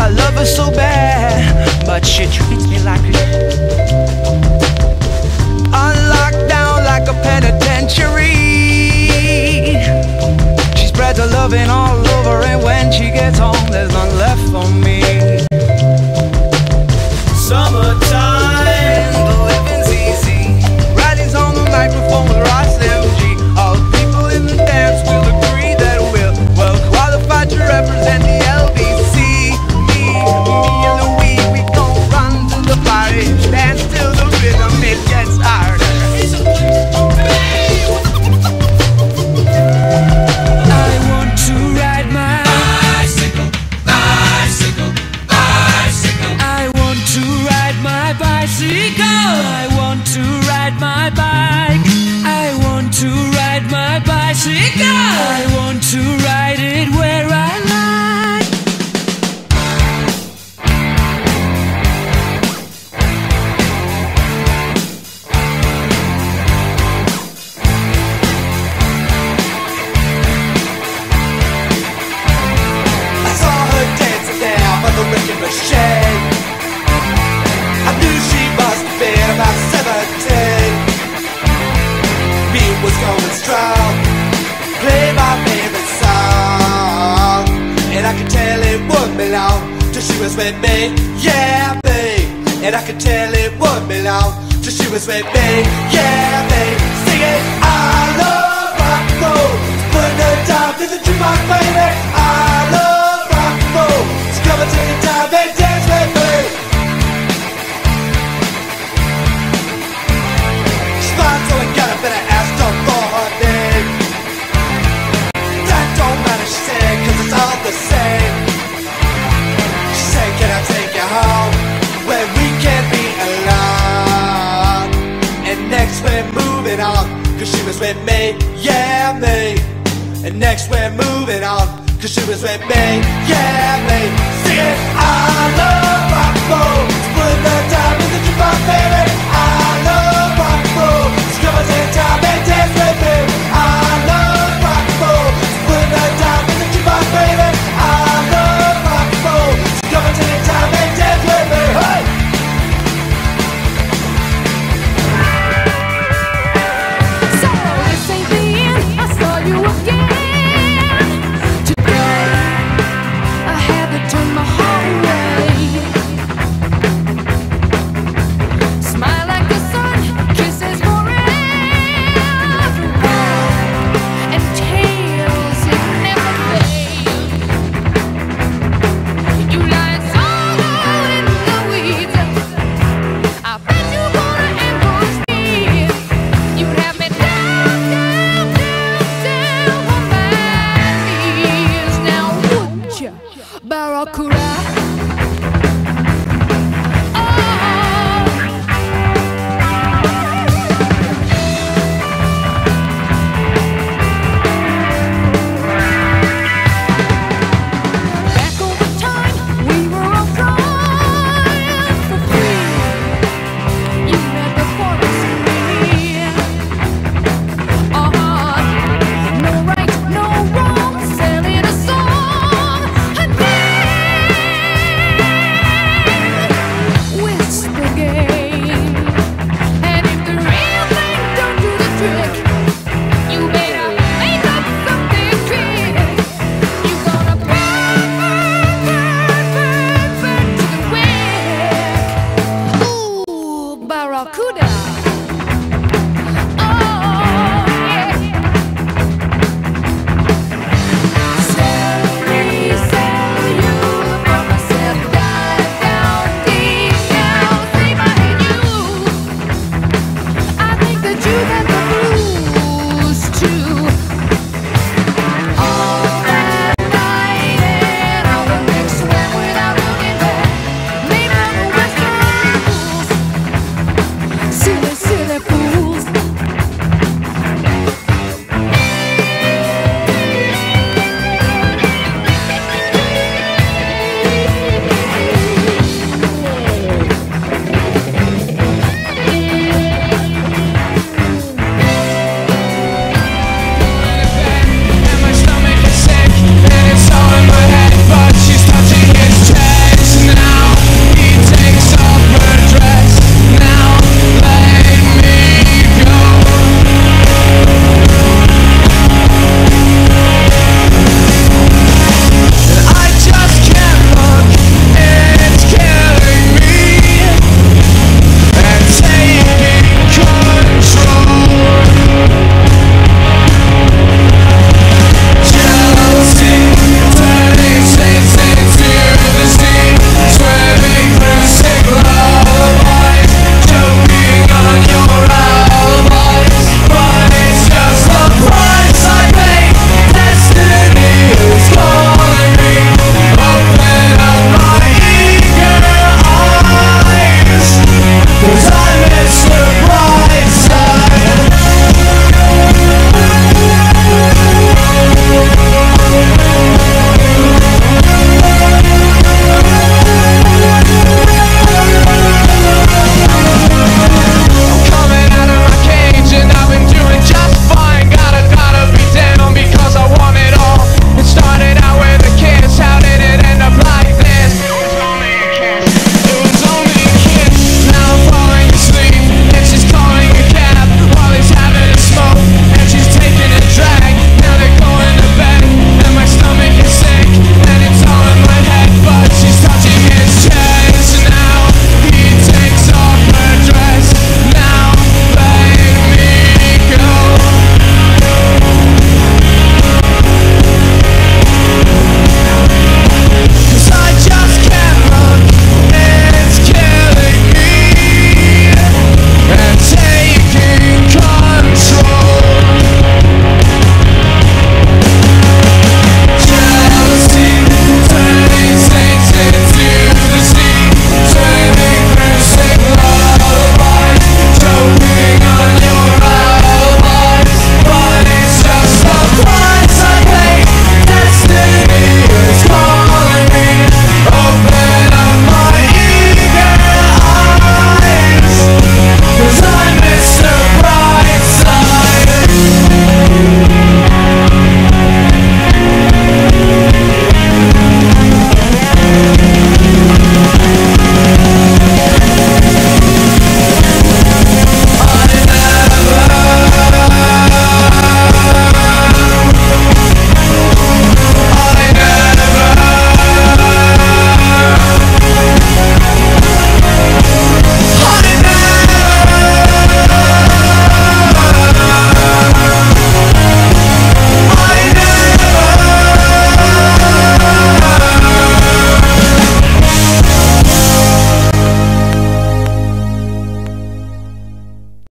I love her so bad, but she treats me like a... I'm locked down like a penitentiary. She spreads her loving all over, and when she gets home, there's none left for me. Summertime, the living's easy. Riley's on the microphone with Ross MG. All the people in the dance will agree that we're well qualified to represent the with me, yeah, babe. And I could tell it wouldn't be long till she was with me, yeah, babe. Singing, I love rock and roll. Putting her down to the jukebox, baby. I love rock and roll. So come and take a dive and dance with me. She smiled, so I got up and I asked her for her name. That don't matter, she said, 'cause it's all the same. Can I take you home where we can be alone? And next we're moving on, 'cause she was with me, yeah, me. And next we're moving on, 'cause she was with me, yeah, me. Sing it, I love rock and roll. Put the time in the jukebox.